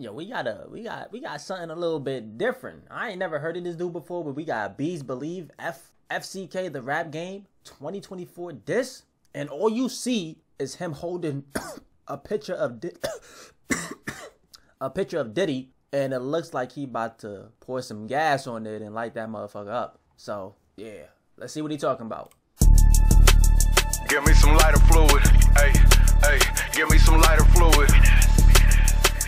Yo, we got something a little bit different. I ain't never heard of this dude before, but we got Bezz Believe F, FCK The Rap Game 2024 diss, and all you see is him holding a picture of Diddy, and it looks like he about to pour some gas on it and light that motherfucker up. So yeah, let's see what he talking about. Give me some lighter fluid, hey, hey. Give me some lighter fluid.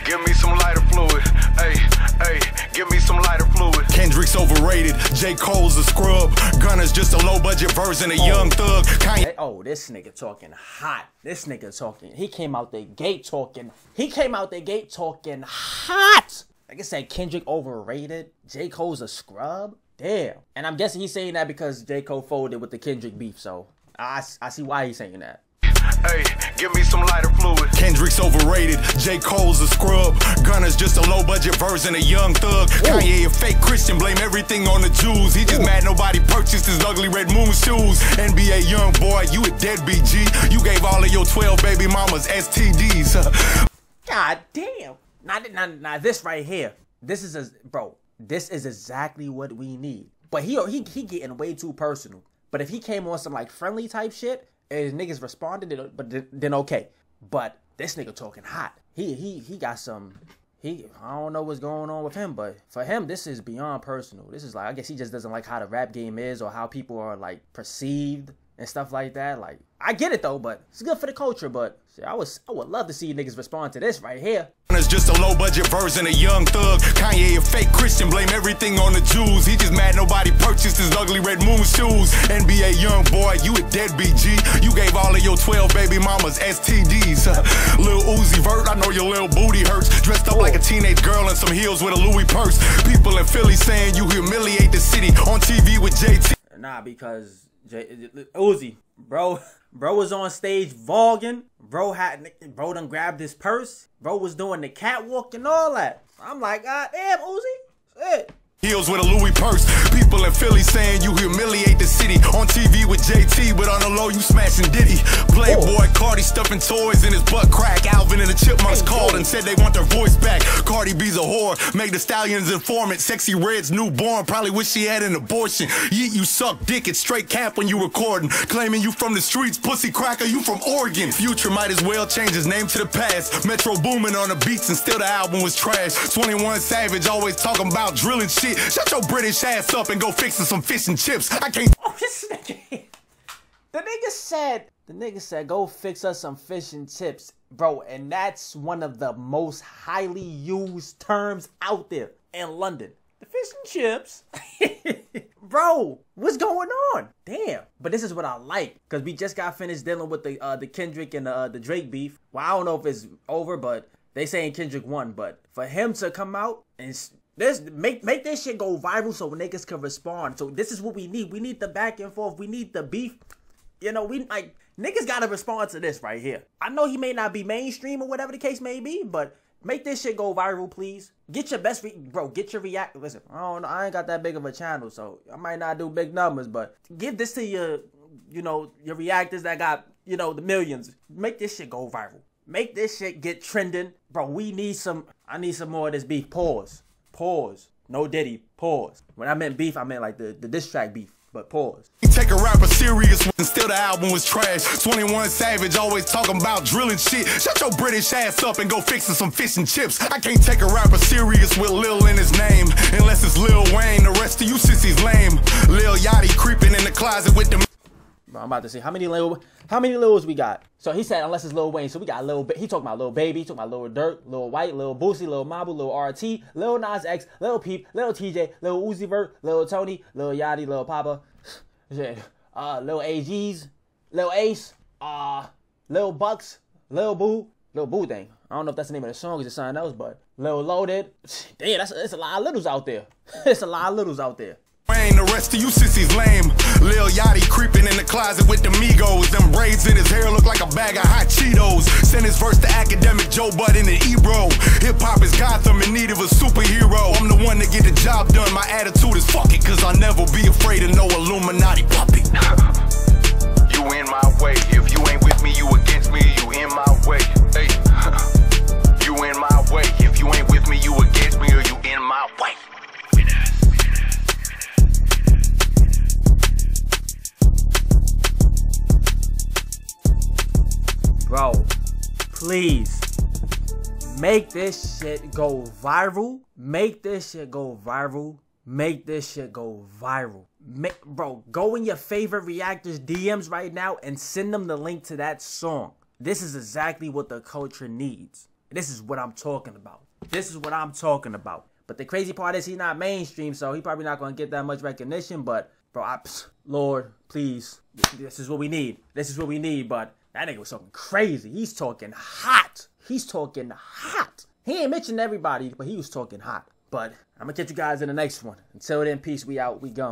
Give me some lighter fluid, hey, hey. Give me some lighter fluid. Kendrick's overrated, J. Cole's a scrub, Gunner's just a low-budget version of Young Thug. Kanye. Oh, this nigga talking hot. This nigga talking. He came out the gate talking. He came out the gate talking hot. Like I said, Kendrick overrated, J. Cole's a scrub. Damn. And I'm guessing he's saying that because J. Cole folded with the Kendrick beef. So I see why he's saying that. Hey, give me some lighter fluid. Kendrick's overrated, J. Cole's a scrub, Gunner's just a low-budget version of Young Thug. Kanye a fake Christian, blame everything on the Jews. He just mad nobody purchased his ugly red moon shoes. NBA Young Boy, you a deadbeat G. You gave all of your 12 baby mamas STDs. God damn. Now this right here. This is bro, this is exactly what we need. But he getting way too personal. But if he came on some like friendly type shit, and niggas responded, but then okay. But this nigga talking hot. He got some. I don't know what's going on with him, but for him, this is beyond personal. This is like, I guess he just doesn't like how the rap game is or how people are like perceived and stuff like that. Like, I get it though, but it's good for the culture. But see, I would love to see niggas respond to this right here. It's just a low-budget version of Young Thug. Kanye a fake Christian, blame everything on the Jews. He just mad nobody purchased his ugly red moon shoes. NBA Young Boy, you a deadbeat G. You gave all of your 12 baby mamas STDs. Lil Uzi Vert, I know your little booty hurts. Dressed up like a teenage girl in some heels with a Louis purse. People in Philly saying you humiliate the city on TV with JT. Nah, because Uzi, bro was on stage vlogging. Bro done grabbed his purse. Bro was doing the catwalk and all that. I'm like, God damn, Uzi. Shit. Heels with a Louis purse. People in Philly saying you humiliate the city on TV with JT, but on the low you smashing Diddy. Playboy Cardi stuffing toys in his butt crack. Alvin and the Chipmunks called and said they want their voice back. Cardi B's a whore, make the stallions informant. Sexy Red's newborn, probably wish she had an abortion. Yeet, you suck dick, it's straight cap when you recording. Claiming you from the streets, pussy cracker, you from Oregon. Future might as well change his name to the past. Metro Boomin on the beats and still the album was trash. 21 Savage always talking about drilling shit. Shut your British ass up and go fixing some fish and chips. I can't. Oh, this nigga. The nigga said, go fix us some fish and chips, bro. And that's one of the most highly used terms out there in London. The fish and chips. Bro, what's going on? Damn. But this is what I like, because we just got finished dealing with the Kendrick and the Drake beef. Well, I don't know if it's over, but they saying Kendrick won. But for him to come out and make this shit go viral so niggas can respond. So this is what we need. We need the back and forth. We need the beef. You know, we like niggas gotta respond to this right here. I know he may not be mainstream or whatever the case may be, but make this shit go viral, please. Get your best, bro. Get your react. Listen, I don't know. I ain't got that big of a channel, so I might not do big numbers, but give this to your, you know, your reactors that got, you know, the millions. Make this shit go viral. Make this shit get trending, bro. We need some. I need some more of this beef. Pause. Pause. No Diddy. Pause. When I meant beef, I meant like the diss track beef. But pause. You take a rapper serious and still the album was trash. 21 Savage always talking about drilling shit. Shut your British ass up and go fixing some fish and chips. I can't take a rapper serious with Lil in his name. Unless it's Lil Wayne, the rest of you sissies lame. Lil Yachty creeping in the closet with them. Bro, I'm about to see how many Lils we got. So he said unless it's Lil Wayne. So we got Lil. He talking about Lil Baby. He talking about Lil Durk, Lil White, Lil Boosie, Lil Mabu, Lil RT, Lil Nas X, Lil Peep, Lil TJ, Lil Uzi Vert, Lil Tony, Lil Yachty, Lil Papa, Lil AGs, Lil Ace, Lil Bucks, Lil Boo thing. I don't know if that's the name of the song or something else, but Lil Loaded. Damn, it's a lot of littles out there. It's a lot of littles out there. The rest of you sissies lame. Lil Yachty creeping in the closet with the Migos. Them braids in his hair look like a bag of hot Cheetos. Send his verse to Academic, Joe Budden and Ebro. Hip-hop is Gotham in need of a superhero. I'm the one that get the job done. My attitude is fuck it, cause I'll never be afraid of no Illuminati puppy. You in my way. If you ain't with me, you against me. You in my way. Hey. You in my way. If you ain't with me. please make this shit go viral. Make this shit go viral. Make this shit go viral. Bro, go in your favorite reactors' DMs right now and send them the link to that song. This is exactly what the culture needs. This is what I'm talking about. This is what I'm talking about. But the crazy part is he's not mainstream, so he's probably not going to get that much recognition. But, bro, Lord, please, this is what we need. This is what we need, but that nigga was something crazy. He's talking hot. He's talking hot. He ain't mentioned everybody, but he was talking hot. But I'm going to catch you guys in the next one. Until then, peace. We out. We gone.